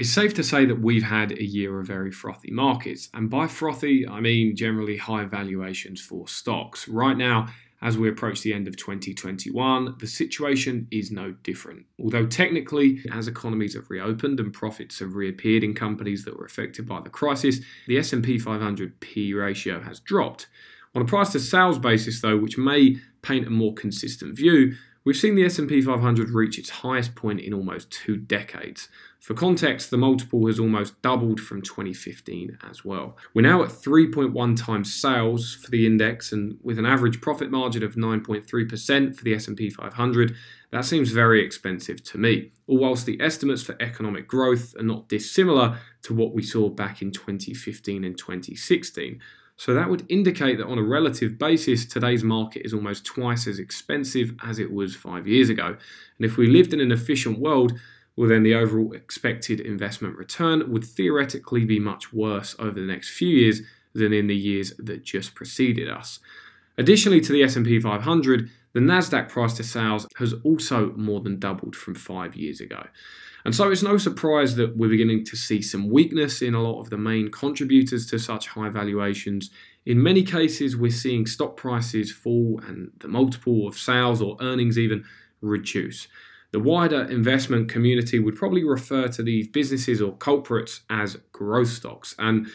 It's safe to say that we've had a year of very frothy markets, and by frothy, I mean generally high valuations for stocks. Right now, as we approach the end of 2021, the situation is no different. Although technically, as economies have reopened and profits have reappeared in companies that were affected by the crisis, the S&P 500 PE ratio has dropped. On a price to sales basis though, which may paint a more consistent view, we've seen the S&P 500 reach its highest point in almost 2 decades. For context, the multiple has almost doubled from 2015 as well. We're now at 3.1 times sales for the index, and with an average profit margin of 9.3% for the S&P 500, that seems very expensive to me. All whilst the estimates for economic growth are not dissimilar to what we saw back in 2015 and 2016. So that would indicate that on a relative basis, today's market is almost twice as expensive as it was 5 years ago. And if we lived in an efficient world, well then the overall expected investment return would theoretically be much worse over the next few years than in the years that just preceded us. Additionally to the S&P 500, the NASDAQ price to sales has also more than doubled from 5 years ago. And so it's no surprise that we're beginning to see some weakness in a lot of the main contributors to such high valuations. In many cases, we're seeing stock prices fall and the multiple of sales or earnings even reduce. The wider investment community would probably refer to these businesses or culprits as growth stocks. And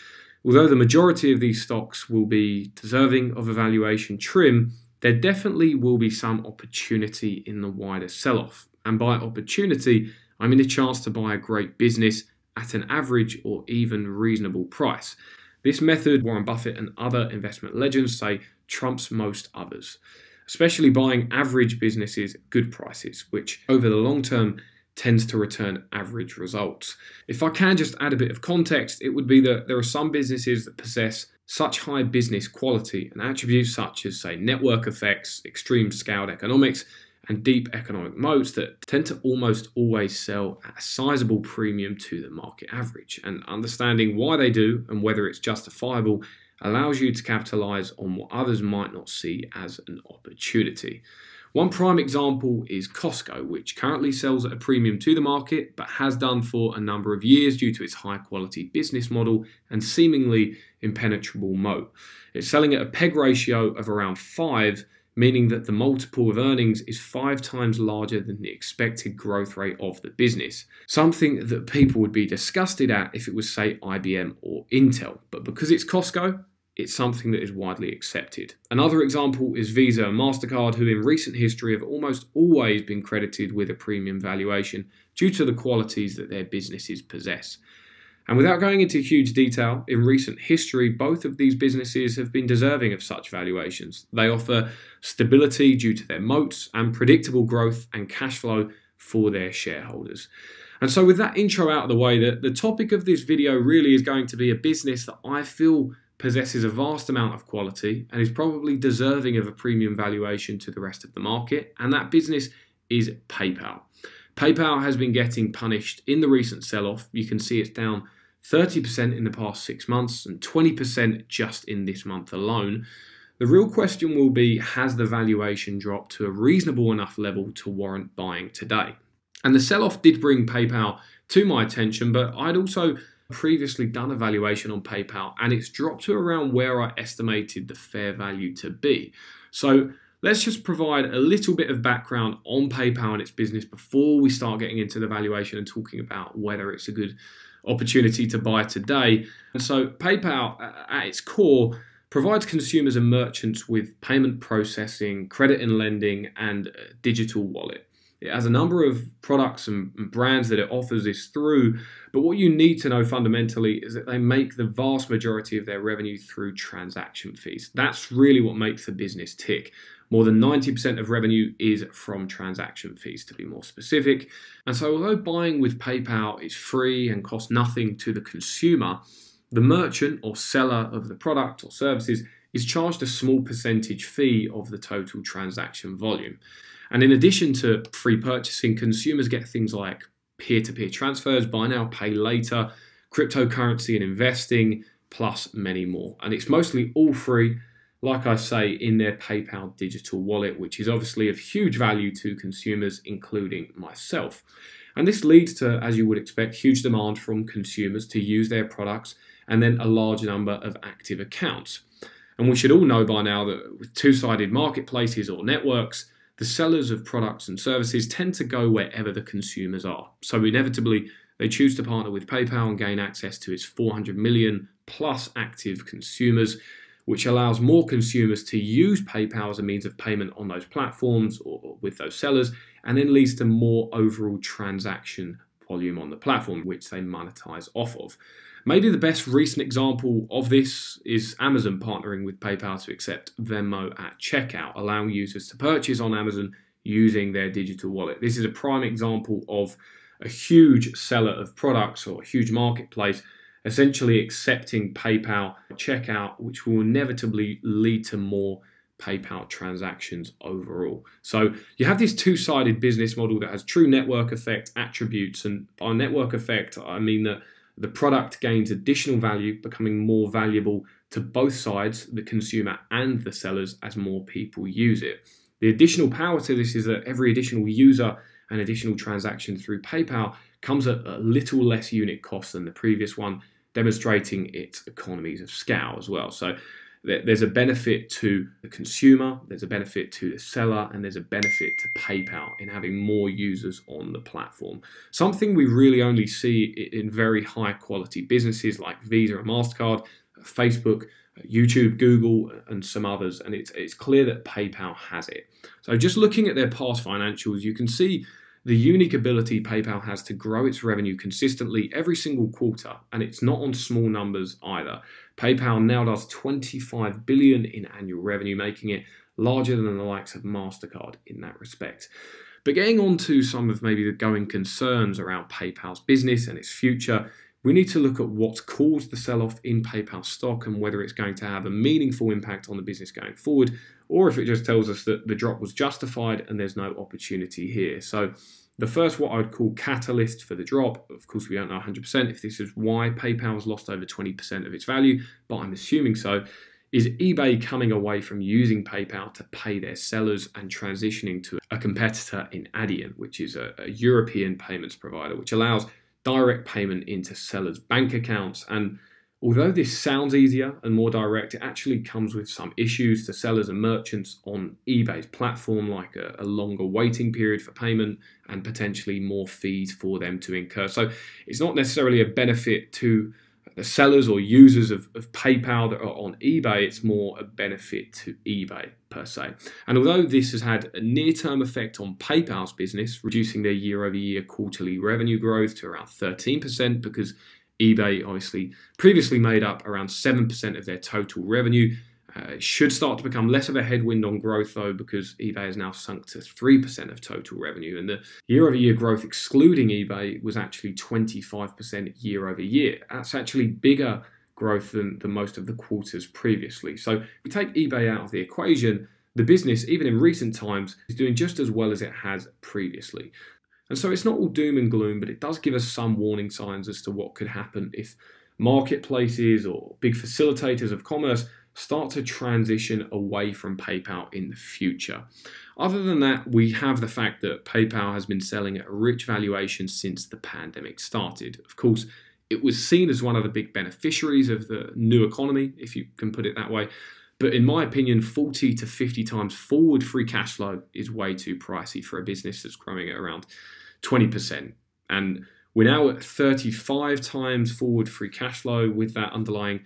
although the majority of these stocks will be deserving of a valuation trim, there definitely will be some opportunity in the wider sell-off. And by opportunity, I mean a chance to buy a great business at an average or even reasonable price. This method, Warren Buffett and other investment legends say, trumps most others, especially buying average businesses at good prices, which over the long term tends to return average results. If I can just add a bit of context, it would be that there are some businesses that possess such high business quality and attributes such as, say, network effects, extreme scaled economics, and deep economic moats that tend to almost always sell at a sizable premium to the market average. And understanding why they do and whether it's justifiable allows you to capitalize on what others might not see as an opportunity. One prime example is Costco, which currently sells at a premium to the market, but has done for a number of years due to its high quality business model and seemingly impenetrable moat. It's selling at a PEG ratio of around 5, meaning that the multiple of earnings is 5 times larger than the expected growth rate of the business, something that people would be disgusted at if it was, say, IBM or Intel. But because it's Costco, it's something that is widely accepted. Another example is Visa and MasterCard, who in recent history have almost always been credited with a premium valuation due to the qualities that their businesses possess. And without going into huge detail, in recent history, both of these businesses have been deserving of such valuations. They offer stability due to their moats and predictable growth and cash flow for their shareholders. And so with that intro out of the way, the topic of this video really is going to be a business that I feel possesses a vast amount of quality and is probably deserving of a premium valuation to the rest of the market, and that business is PayPal. PayPal has been getting punished in the recent sell-off. You can see it's down 30% in the past 6 months and 20% just in this month alone. The real question will be, has the valuation dropped to a reasonable enough level to warrant buying today? And the sell-off did bring PayPal to my attention, but I'd also previously done a valuation on PayPal and it's dropped to around where I estimated the fair value to be. So let's just provide a little bit of background on PayPal and its business before we start getting into the valuation and talking about whether it's a good opportunity to buy today. And so PayPal, at its core, provides consumers and merchants with payment processing, credit and lending, and a digital wallet. It has a number of products and brands that it offers this through, but what you need to know fundamentally is that they make the vast majority of their revenue through transaction fees. That's really what makes the business tick. More than 90% of revenue is from transaction fees, to be more specific. And so although buying with PayPal is free and costs nothing to the consumer, the merchant or seller of the product or services is charged a small percentage fee of the total transaction volume. And in addition to free purchasing, consumers get things like peer-to-peer transfers, buy now, pay later, cryptocurrency and investing, plus many more. And it's mostly all free, like I say, in their PayPal digital wallet, which is obviously of huge value to consumers, including myself. And this leads to, as you would expect, huge demand from consumers to use their products and then a large number of active accounts. And we should all know by now that with two-sided marketplaces or networks, the sellers of products and services tend to go wherever the consumers are. So inevitably, they choose to partner with PayPal and gain access to its 400 million plus active consumers, which allows more consumers to use PayPal as a means of payment on those platforms or with those sellers, and then leads to more overall transaction volume on the platform, which they monetize off of. Maybe the best recent example of this is Amazon partnering with PayPal to accept Venmo at checkout, allowing users to purchase on Amazon using their digital wallet. This is a prime example of a huge seller of products or a huge marketplace essentially accepting PayPal checkout, which will inevitably lead to more PayPal transactions overall. So you have this two-sided business model that has true network effect attributes, and by network effect I mean that the product gains additional value, becoming more valuable to both sides, the consumer and the sellers, as more people use it. The additional power to this is that every additional user and additional transaction through PayPal comes at a little less unit cost than the previous one, demonstrating its economies of scale as well. So there's a benefit to the consumer, there's a benefit to the seller, and there's a benefit to PayPal in having more users on the platform. Something we really only see in very high quality businesses like Visa and MasterCard, Facebook, YouTube, Google, and some others, and it's clear that PayPal has it. So just looking at their past financials, you can see the unique ability PayPal has to grow its revenue consistently every single quarter, and it's not on small numbers either. PayPal now does $25 billion in annual revenue, making it larger than the likes of MasterCard in that respect. But getting on to some of maybe the going concerns around PayPal's business and its future, we need to look at what's caused the sell-off in PayPal stock and whether it's going to have a meaningful impact on the business going forward, or if it just tells us that the drop was justified and there's no opportunity here. So the first, what I'd call catalyst for the drop, of course we don't know 100% if this is why PayPal's lost over 20% of its value, but I'm assuming so, is eBay coming away from using PayPal to pay their sellers and transitioning to a competitor in Adyen, which is a European payments provider, which allows direct payment into sellers' bank accounts. And although this sounds easier and more direct, it actually comes with some issues to sellers and merchants on eBay's platform, like a longer waiting period for payment and potentially more fees for them to incur. So it's not necessarily a benefit to the sellers or users of PayPal that are on eBay, it's more a benefit to eBay per se. And although this has had a near-term effect on PayPal's business, reducing their year-over-year quarterly revenue growth to around 13%, because eBay obviously previously made up around 7% of their total revenue, it should start to become less of a headwind on growth though, because eBay has now sunk to 3% of total revenue, and the year-over-year growth excluding eBay was actually 25% year-over-year. That's actually bigger growth than most of the quarters previously. So if we take eBay out of the equation, the business, even in recent times, is doing just as well as it has previously. And so it's not all doom and gloom, but it does give us some warning signs as to what could happen if marketplaces or big facilitators of commerce start to transition away from PayPal in the future. Other than that, we have the fact that PayPal has been selling at a rich valuation since the pandemic started. Of course, it was seen as one of the big beneficiaries of the new economy, if you can put it that way. But in my opinion, 40 to 50 times forward free cash flow is way too pricey for a business that's growing at around 20%. And we're now at 35 times forward free cash flow with that underlying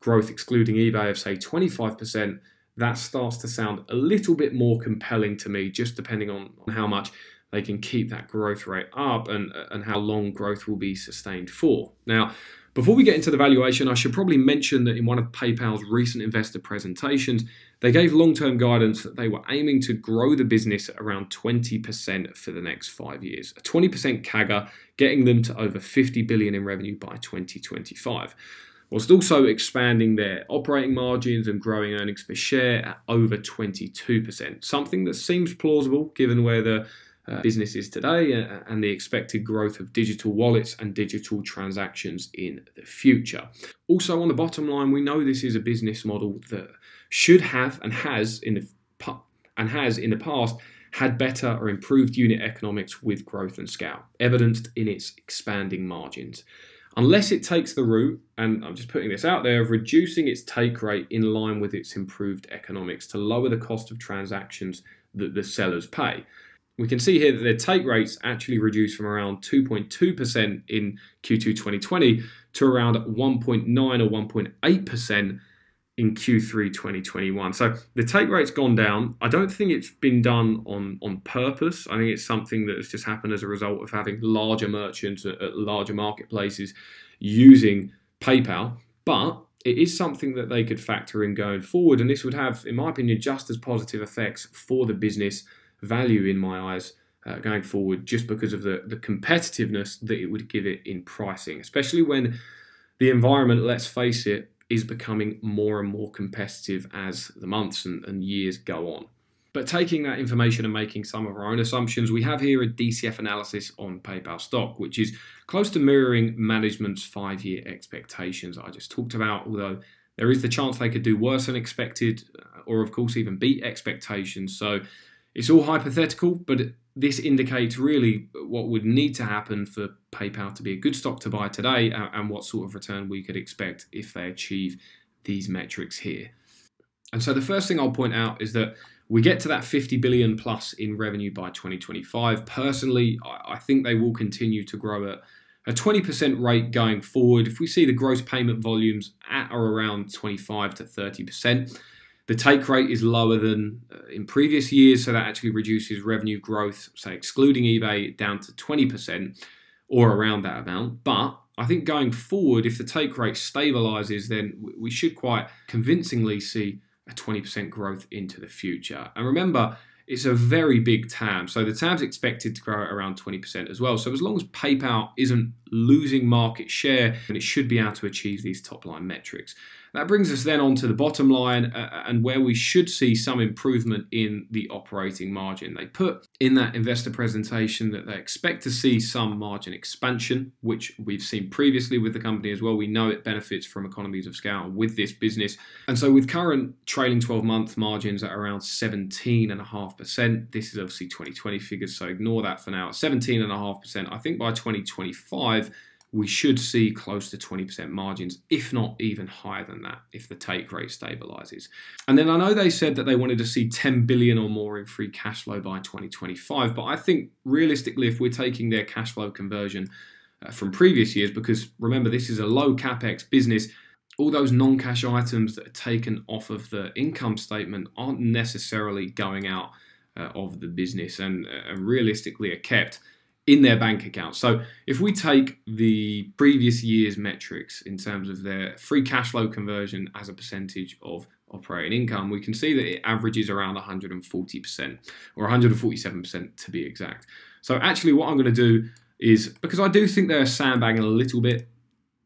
growth excluding eBay of say 25%, that starts to sound a little bit more compelling to me, just depending on how much they can keep that growth rate up and how long growth will be sustained for. Now, before we get into the valuation, I should probably mention that in one of PayPal's recent investor presentations, they gave long-term guidance that they were aiming to grow the business at around 20% for the next 5 years, a 20% CAGR, getting them to over $50 billion in revenue by 2025. Whilst also expanding their operating margins and growing earnings per share at over 22%, something that seems plausible given where the business is today and the expected growth of digital wallets and digital transactions in the future. Also on the bottom line, we know this is a business model that should have and has in the past had better or improved unit economics with growth and scale, evidenced in its expanding margins. Unless it takes the route, and I'm just putting this out there, of reducing its take rate in line with its improved economics to lower the cost of transactions that the sellers pay. We can see here that their take rates actually reduced from around 2.2% in Q2 2020 to around 1.9 or 1.8% in Q3 2021. So the take rate's gone down. I don't think it's been done on purpose. I think it's something that has just happened as a result of having larger merchants at larger marketplaces using PayPal. But it is something that they could factor in going forward. And this would have, in my opinion, just as positive effects for the business value in my eyes going forward, just because of the competitiveness that it would give it in pricing, especially when the environment, let's face it, is becoming more and more competitive as the months and years go on. But taking that information and making some of our own assumptions, we have here a DCF analysis on PayPal stock, which is close to mirroring management's 5-year expectations I just talked about, although there is the chance they could do worse than expected, or of course even beat expectations. So it's all hypothetical, but this indicates really what would need to happen for PayPal to be a good stock to buy today and what sort of return we could expect if they achieve these metrics here. And so the first thing I'll point out is that we get to that 50 billion plus in revenue by 2025. Personally, I think they will continue to grow at a 20% rate going forward. If we see the gross payment volumes at or around 25 to 30%, the take rate is lower than in previous years, so that actually reduces revenue growth, say excluding eBay, down to 20% or around that amount. But I think going forward, if the take rate stabilizes, then we should quite convincingly see a 20% growth into the future. And remember, it's a very big TAM, so the TAM's expected to grow at around 20% as well. So as long as PayPal isn't losing market share, then it should be able to achieve these top line metrics. That brings us then on to the bottom line and where we should see some improvement in the operating margin. They put in that investor presentation that they expect to see some margin expansion, which we've seen previously with the company as well. We know it benefits from economies of scale with this business. And so with current trailing 12-month margins at around 17.5%, this is obviously 2020 figures, so ignore that for now. At 17.5%, I think by 2025, we should see close to 20% margins, if not even higher than that, if the take rate stabilizes. And then I know they said that they wanted to see 10 billion or more in free cash flow by 2025, but I think realistically, if we're taking their cash flow conversion from previous years, because remember, this is a low CapEx business, all those non-cash items that are taken off of the income statement aren't necessarily going out of the business and realistically are kept in their bank account. So if we take the previous year's metrics in terms of their free cash flow conversion as a percentage of operating income, we can see that it averages around 140% or 147% to be exact. So actually what I'm going to do is, because I do think they're sandbagging a little bit,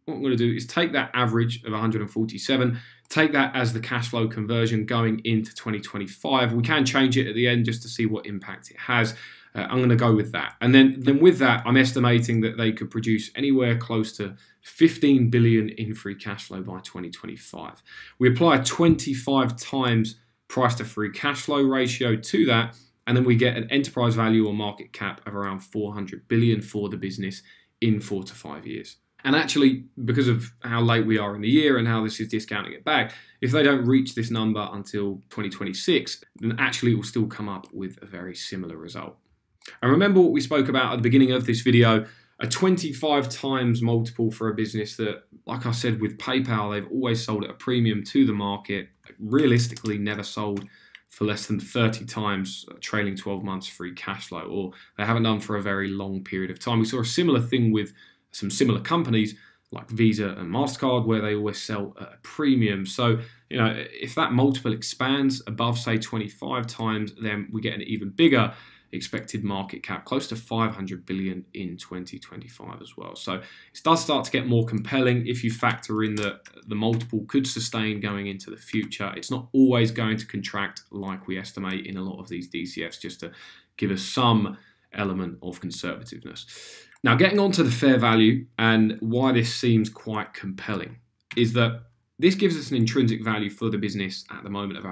what I'm going to do is take that average of 147, take that as the cash flow conversion going into 2025. We can change it at the end just to see what impact it has. I'm going to go with that. And then with that, I'm estimating that they could produce anywhere close to 15 billion in free cash flow by 2025. We apply a 25 times price to free cash flow ratio to that, and then we get an enterprise value or market cap of around 400 billion for the business in 4 to 5 years. And actually, because of how late we are in the year and how this is discounting it back, if they don't reach this number until 2026, then actually it will still come up with a very similar result. And remember what we spoke about at the beginning of this video, a 25 times multiple for a business that, like I said, with PayPal, they've always sold at a premium to the market, realistically never sold for less than 30 times trailing 12 months free cash flow, or they haven't done for a very long period of time. We saw a similar thing with some similar companies like Visa and MasterCard, where they always sell at a premium. So, you know, if that multiple expands above, say, 25 times, then we get an even bigger expected market cap, close to 500 billion in 2025 as well. So it does start to get more compelling if you factor in that the multiple could sustain going into the future. It's not always going to contract like we estimate in a lot of these DCFs, just to give us some element of conservativeness. Now, getting on to the fair value and why this seems quite compelling is that this gives us an intrinsic value for the business at the moment of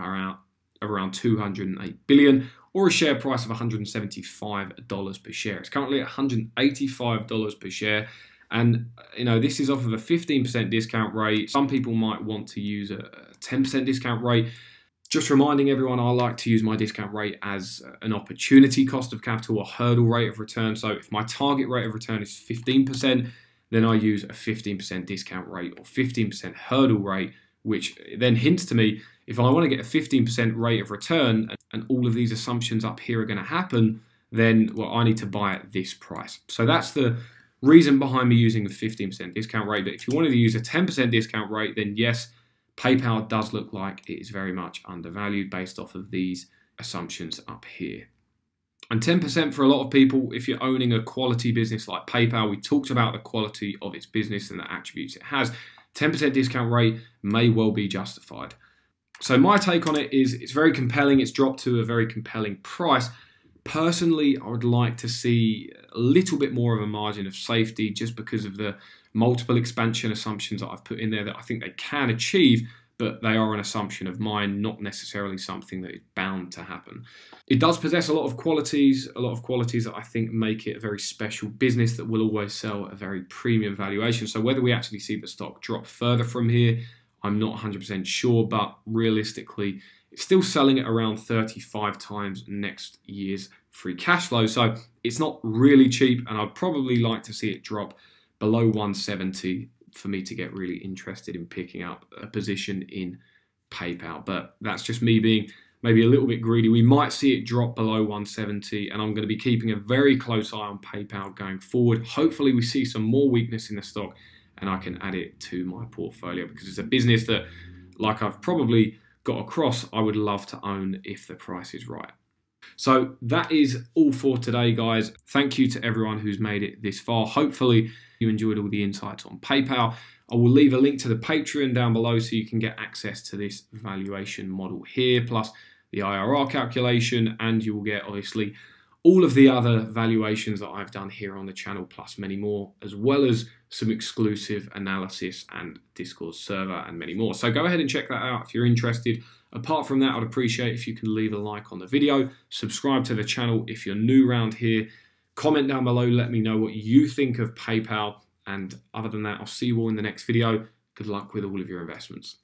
around 208 billion or a share price of $175 per share. It's currently $185 per share. And, you know, this is off of a 15% discount rate. Some people might want to use a 10% discount rate. Just reminding everyone, I like to use my discount rate as an opportunity cost of capital or hurdle rate of return. So if my target rate of return is 15%, then I use a 15% discount rate or 15% hurdle rate, which then hints to me, if I want to get a 15% rate of return and all of these assumptions up here are going to happen, then, well, I need to buy at this price. So that's the reason behind me using a 15% discount rate. But if you wanted to use a 10% discount rate, then yes, PayPal does look like it is very much undervalued based off of these assumptions up here. And 10% for a lot of people, if you're owning a quality business like PayPal, we talked about the quality of its business and the attributes it has, 10% discount rate may well be justified. So my take on it is it's very compelling. It's dropped to a very compelling price. Personally, I would like to see a little bit more of a margin of safety just because of the multiple expansion assumptions that I've put in there that I think they can achieve, but they are an assumption of mine, not necessarily something that is bound to happen. It does possess a lot of qualities that I think make it a very special business that will always sell at a very premium valuation. So whether we actually see the stock drop further from here, I'm not 100% sure, but realistically, it's still selling at around 35 times next year's free cash flow. So it's not really cheap, and I'd probably like to see it drop below 170 for me to get really interested in picking up a position in PayPal. But that's just me being maybe a little bit greedy. We might see it drop below 170, and I'm going to be keeping a very close eye on PayPal going forward. Hopefully we see some more weakness in the stock and I can add it to my portfolio, because it's a business that, like I've probably got across, I would love to own if the price is right. So that is all for today, guys. Thank you to everyone who's made it this far. Hopefully you enjoyed all the insights on PayPal. I will leave a link to the Patreon down below so you can get access to this valuation model here, plus the IRR calculation, and you will get obviously all of the other valuations that I've done here on the channel, plus many more, as well as some exclusive analysis and Discord server and many more. So go ahead and check that out if you're interested. Apart from that, I'd appreciate if you can leave a like on the video, subscribe to the channel if you're new around here, comment down below, let me know what you think of PayPal. And other than that, I'll see you all in the next video. Good luck with all of your investments.